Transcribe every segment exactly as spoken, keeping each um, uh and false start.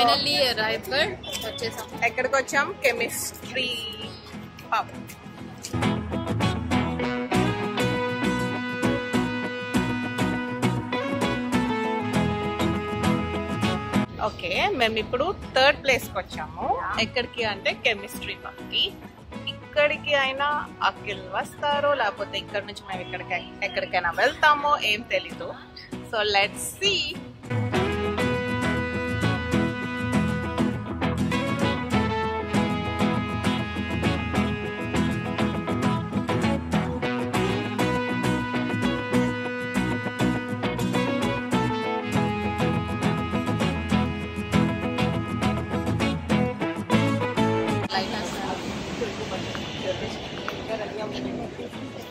finally arrived but vachesam ekkadiki vacham chemistry pub. Okay మేము ఇప్పుడు third place కి వచ్చాము. ఎక్కడికి అంటే కెమిస్ట్రీ పబ్ కి. ఇక్కడికి అయినా అఖిల్ వస్తారో లేకపోతే ఇక్కడ నుంచి మేము ఎక్కడికైనా ఎక్కడికైనా వెళ్తామో ఏం తెలీదు. So let's see.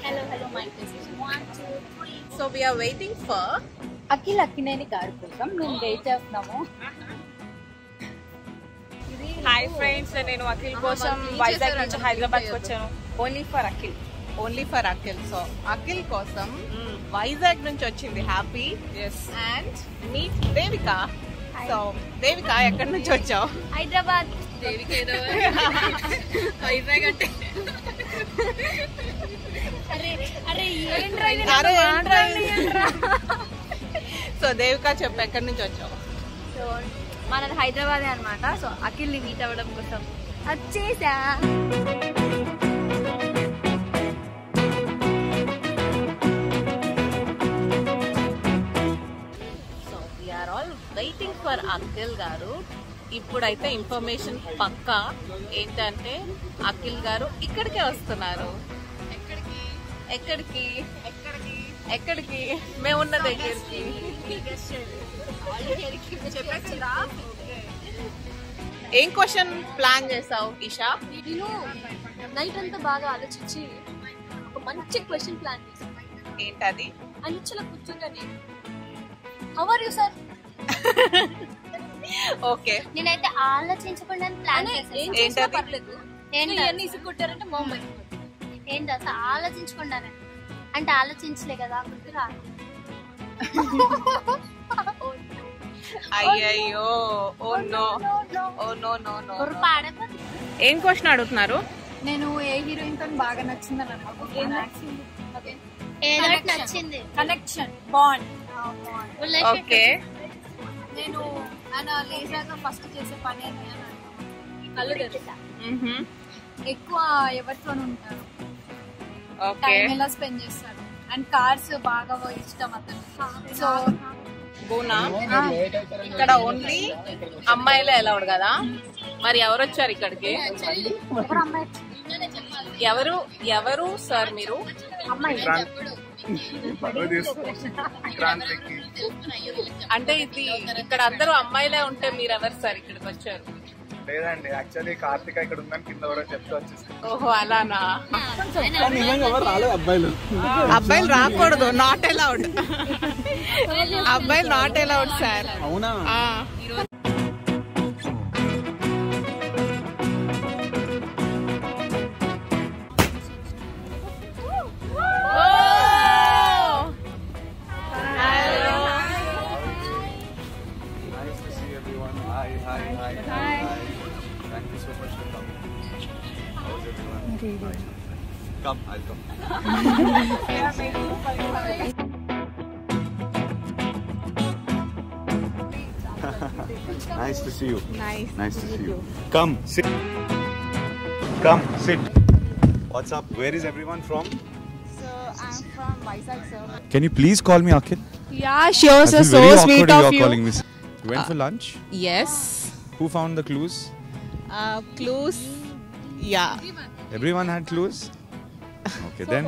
Hello, hello, my message. One, two, three. So we are waiting for Akhil Akkineni car kosam. Mem wait chestunnamu. Hi friends, nenu Akhil kosam Vizag nunchi Hyderabad ki vachanu. Only for Akhil. Only for Akhil. So Akhil kosam Vizag nunchi vachindi happy. Yes. And meet Devika. So Devika ekkadi nunchi vachav? Hyderabad. Devika Hyderabad. Vizag ante अरे अरे सो देविका चेप्पु एक्कड नुंचि वच्चावु सो मनది హైదరాబాద్ अन्नमाट सो అఖిల్ ని meet అవ్వడం కోసం వచ్చేసా. So we are all waiting for Akhil గారు. ఇప్పుడైతే information పక్కా ఏంటంటే అఖిల్ గారు ఇక్కడికే వస్తున్నారు. ఎక్కడికి ఎక్కడికి ఎక్కడికి ఎక్కడికి మేము ఉన్న దగ్గరికి చెప్పేస్తుందా? ఏం క్వశ్చన్ ప్లాన్ చేసావు ఇషా? నేను నైట్ అంతా బాగా ఆలోచించి ఒక మంచి క్వశ్చన్ ప్లాన్ చేసాను. ఏంటది? అంచెల కూర్చుందని how are you sir. Okay నేనైతే ఆలోచించకుండా ప్లాన్ చేశాను. ఏంటది? పర్లేదు నేను ఇన్ని ఇసుకొట్టారంటే మమ్మీ ఏం చేస్తా ఆలోచించుకున్నాను అంటే ఆలోచించలే కదా గుర్తు రాదు. అయ్యో oh no oh no no no ఏం క్వశ్చన్ అడుగుతున్నారు? నేను ఏ హీరోయిన్ తో బాగా నచ్చిందని అనుకుంటున్నాను. Connection bond. ఓకే నేను అలా లేజాగా ఫస్ట్ చేసే పని ఎక్కువ ఎవరితో ఉంటారు ఎలా స్పెండ్ చేస్తారు అండ్ కార్స్ బాగా ఇష్టం అతను. సో ఇక్కడ ఓన్లీ అమ్మాయిలే అలౌడ్ కదా, మరి ఎవరు వచ్చారు ఇక్కడికి? ఎవరు ఎవరు సార్ మీరు? అంటే ఇది ఇక్కడ అందరూ అమ్మాయిలే ఉంటే మీరు ఎవరు సార్ ఇక్కడికి వచ్చారు? లేదండి యాక్చువల్లీ కార్తిక ఇక్కడ ఉందని కింద కూడా చెప్తూ వచ్చేసాను. ఓహో అలానా. అబ్బాయిలు అబ్బాయిలు రాకూడదు, నాట్ అలౌడ్. అబ్బాయిలు నాట్ అలౌడ్ సార్. అవునా? Come, I'll come. Nice to see you. Nice. Nice to see you. Come, sit. Come, sit. What's up? Where is everyone from? So I'm from Vizag, sir. Can you please call me Akhil? Yeah, sure, sir. So sweet of you. Calling me. You went uh, for lunch? Yes. Who found the clues? Uh, clues. Yeah. Everyone. Everyone had clues. Okay, so then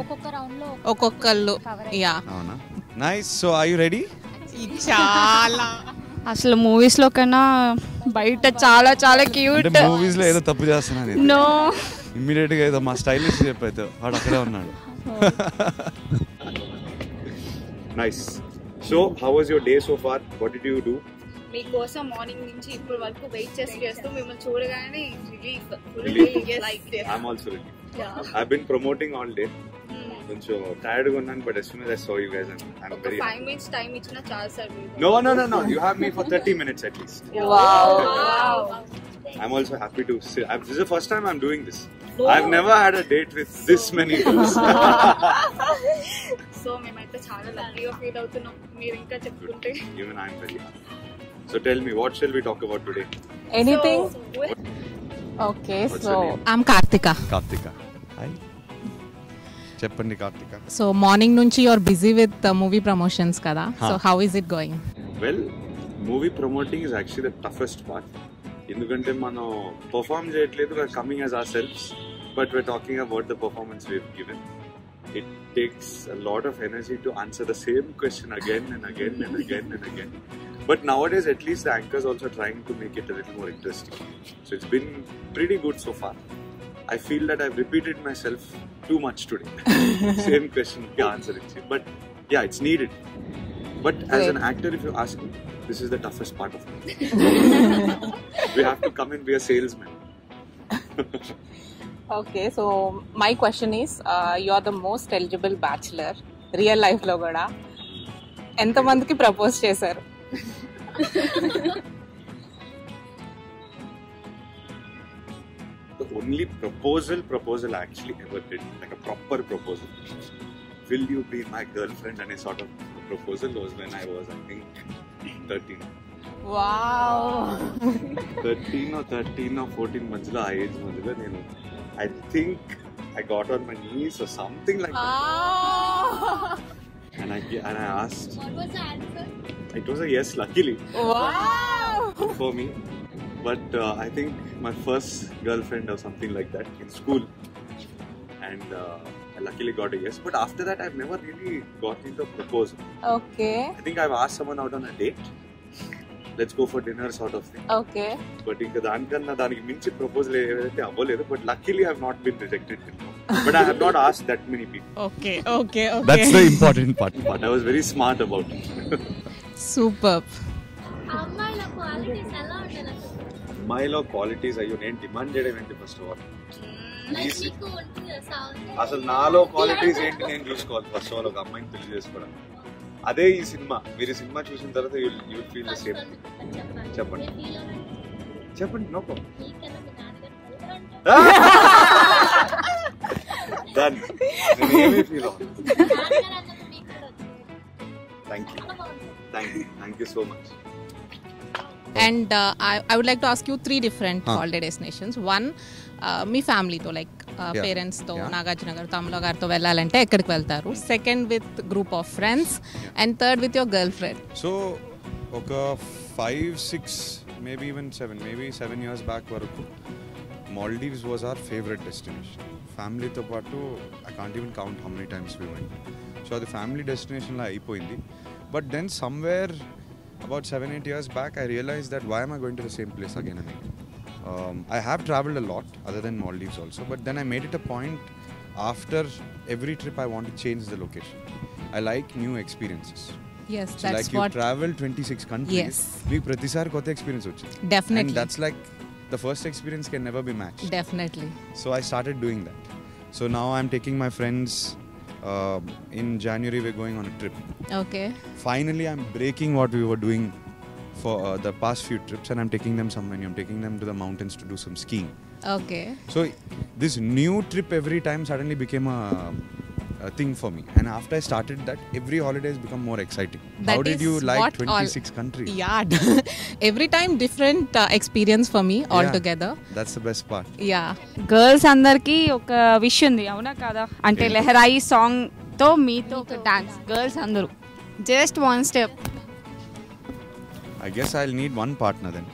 ఒక్కొక్కళ్ళు yeah అవునా. Nice. So are you ready? చాలా అసలు movies లో కన్నా బయట చాలా చాలా cute. అంటే మూవీస్ లో ఏదో తప్పు చేస్తున్నా నేను. నో ఇమిడియట్ గా ఏదో మా స్టైలిష్ చెప్పైతే వాడు అక్కడే ఉన్నాడు. Nice. So how was your day so far? What did you do? మీ కోసం మార్నింగ్ నుంచి ఇప్పటి వరకు వెయిట్ చేస్తూ మిమ్మల్ని చూడగానే relief. I am also ready. Yeah. I've been promoting all day. Mm. I'm tired of going, but as soon as I saw you guys, I'm, I'm okay, very five happy. Minutes time, it's not chance. No, no, no, no. You have me for thirty minutes at least. Wow. Wow. I'm also happy to see. I've, this is the first time I'm doing this. So, I've never had a date with so this many girls. So, I'm very lucky to feel out to know. Even I'm very happy. So tell me, what shall we talk about today? Anything. So, what, okay, what's so I'm Kartika. Kartika. Hi. Cheppandi Kartika. So morning nunchi you're busy with the movie promotions kada. Huh. So how is it going? Well, movie promoting is actually the toughest part. Endukante mano perform cheyaledu, we are coming as ourselves, but we're talking about the performance we've given. It takes a lot of energy to answer the same question again and again and again and again. But nowadays, at least the anchors also trying to make it a little more interesting. So it's been pretty good so far. I feel that I've repeated myself too much today. Same question, the answer is. But yeah, it's needed. But Great. As an actor, if you ask me, this is the toughest part of it. We have to come and be a salesman. Okay, so my question is, uh, you are the most eligible bachelor, real life lo goda. Enta mandiki propose chesaru? The only proposal proposal I actually ever did, like a proper proposal, will you be my girlfriend, and a sort of proposal was when I was, I think, thirteen. Wow. thirteen or thirteen or fourteen manjula age manjula nenu, I think I got on my knees or something like that. Oh. And I and I asked. What was the answer? It was a yes, luckily. Wow! For me. But uh, I think my first girlfriend or something like that in school. And uh, I luckily got a yes. But after that, I've never really got into a proposal. Okay. I think I've asked someone out on a date. Let's go for dinner sort of thing. Okay. But But luckily, I've not been rejected till now. But I have not asked that many people. Okay, okay, okay. That's the important part. But I was very smart about it. Superb. Ammaila qualities ela untala. Ammaila qualities ayyo nen demand cheyadam enti first of all. Meeku untadi sound. Asalu naalo qualities enti nen chusukovali first of all oka ammayini telli chesukodam. Ade ee cinema. Meer cinema chusin tarvata you you will feel the same. Cheppandi. Cheppandi no problem. Done. Really feel on. Thank you. Thank you. Thank you so much. And uh, I, I would like to ask you three different huh. holiday destinations. One, uh, me family to like uh, yeah. parents to, yeah. Nagarjunagar, Tamulagar to vellalante ekkadiki veltaru. Second, with group of friends, yeah. and third with your girlfriend. So, okay, five, six, maybe even seven, maybe seven years back, varaku Maldives was our favorite destination. Family to paatu, I can't even count how many times we went. So, the family destination la ayipoyindi. But then somewhere about seven eight years back, I realized that why am I going to the same place again and again. Um, I have travelled a lot other than Maldives also, but then I made it a point after every trip I want to change the location. I like new experiences. Yes, so that's like what... you travel twenty-six countries, yes. we pratisar kotha experience hochi. Definitely. And that's like the first experience can never be matched. Definitely. So I started doing that. So now I'm taking my friends. Uh, in January, we're going on a trip. Okay. Finally, I'm breaking what we were doing for uh, the past few trips, and I'm taking them somewhere. I'm taking them to the mountains to do some skiing. Okay. So this new trip every time suddenly became a, a thing for me. And after I started that, every holiday has become more exciting. That How did you like twenty-six countries? Yeah. Every time different uh, experience for me altogether. Yeah, that's the best part. Yeah. Girls andarki oka wish undi avuna kada ante Lehrai song tho meeto oka dance girls andaru just one step. I guess I'll need one partner then.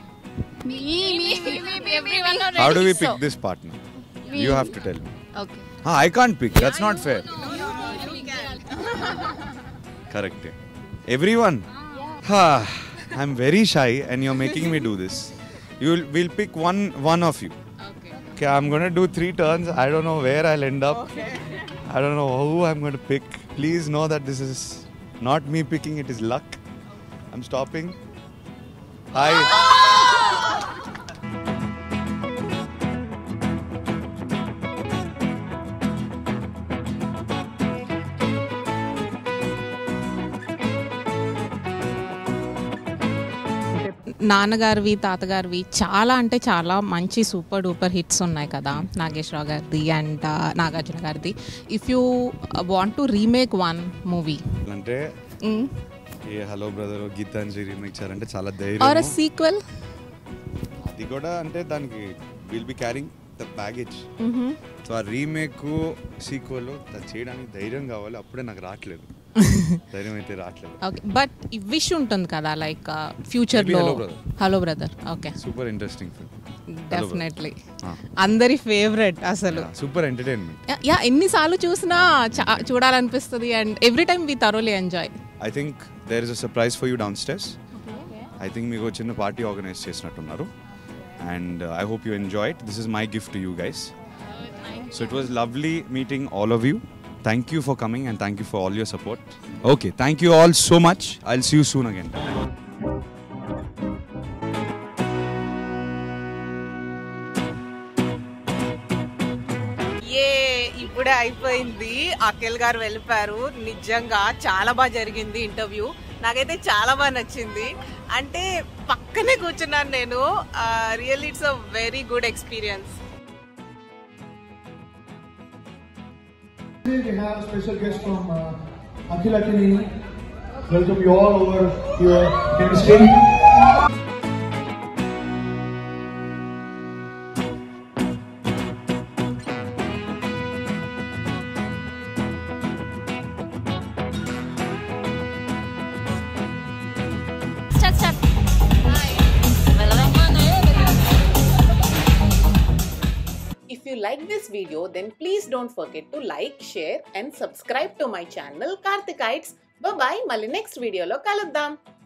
Me me me everyone already. How do we pick so. This partner? Me. You have to tell me. Okay. Ah, I can't pick. That's not fair. No, no, no, no, you can. Correct. Everyone. Ha. I'm very shy and you're making me do this. You'll we'll pick one one of you. Okay. Okay, I'm gonna do three turns. I don't know where I'll end up. Okay. I don't know who I'm gonna pick. Please know that this is not me picking, it is luck. I'm stopping. Hi. Oh! నాన్నగారివి తాతగారివి చాలా అంటే చాలా మంచి super duper hits ఉన్నాయి కదా, నాగేశ్వరరావు గారిది and Nagarjuna గారిది. If you want to remake one movie అంటే ఏ హలో బ్రదర్ గీతాంజలి రీమేక్ చేయాలంటే చాలా ధైర్యం. ఆర్ ఎ సీక్వెల్ అది కూడా అంటే దానికి will be carrying the baggage. So ఆ రీమేక్ సీక్వెల్ చేయడానికి ధైర్యం కావాలి, అప్పుడే నాకు రావట్లేదు. బట్ విష్ ఉంటుంది కదా లైక్ ఫ్యూచర్ లో hello brother. Okay super interesting film, definitely అందరి ఫేవరెట్, అసలు సూపర్ ఎంటర్‌టైన్‌మెంట్. యా ఎన్నిసార్లు చూసినా చూడాలనిపిస్తుంది and every time we thoroughly enjoy. I think there is a surprise for you downstairs. I think మీకు చిన్న party organise చేసినట్టున్నారు and I hope you enjoy it. This is my gift to you guys. So it was lovely meeting all of you. Thank you for coming and thank you for all your support. Okay, thank you all so much. I'll see you soon again. ఇప్పుడే అయిపోయింది, అఖిల్ గారు వెళ్ళిపోయారు. నిజంగా చాలా బాగా జరిగింది interview, నాకైతే చాలా బాగా నచ్చింది. అంటే పక్కనే కూర్చున్నాను నేను. Really it's a very good experience. We have special guest from uh, Akhil Akkineni. Welcome you all over here. Can you stay? Chak chak. Hi. If you like this video, then please don't forget to like, share and subscribe to my channel Kartika's. Bye bye, malli next video lo kaluddam.